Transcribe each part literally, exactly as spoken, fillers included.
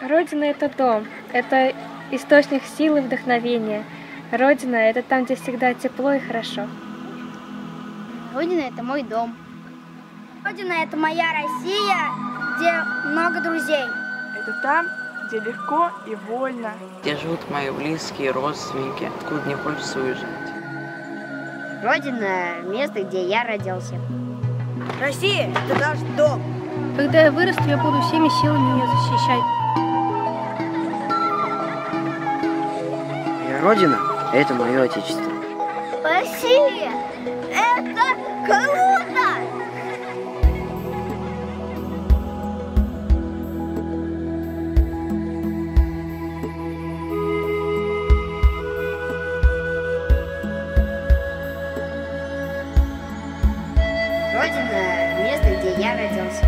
Родина — это дом, это источник силы и вдохновения. Родина — это там, где всегда тепло и хорошо. Родина — это мой дом. Родина — это моя Россия, где много друзей. Это там, где легко и вольно. Где живут мои близкие, родственники, откуда не хочется уезжать. Родина — место, где я родился. Россия — это наш дом. Когда я вырасту, я буду всеми силами ее защищать. Моя Родина — это мое Отечество. Россия — это круто! Я родился.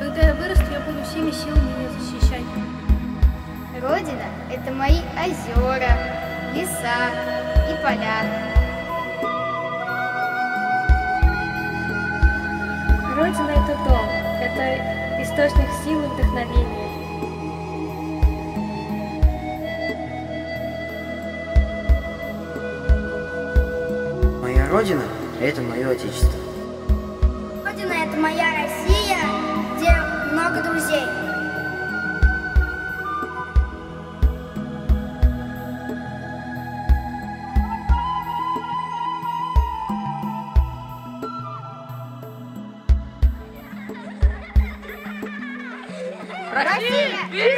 Когда я вырасту, я буду всеми силами ее защищать. Родина – это мои озера, леса и поля. Родина – это дом, это источник силы и вдохновения. Моя Родина – это мое Отечество. Родина — это моя Россия, где много друзей. Россия!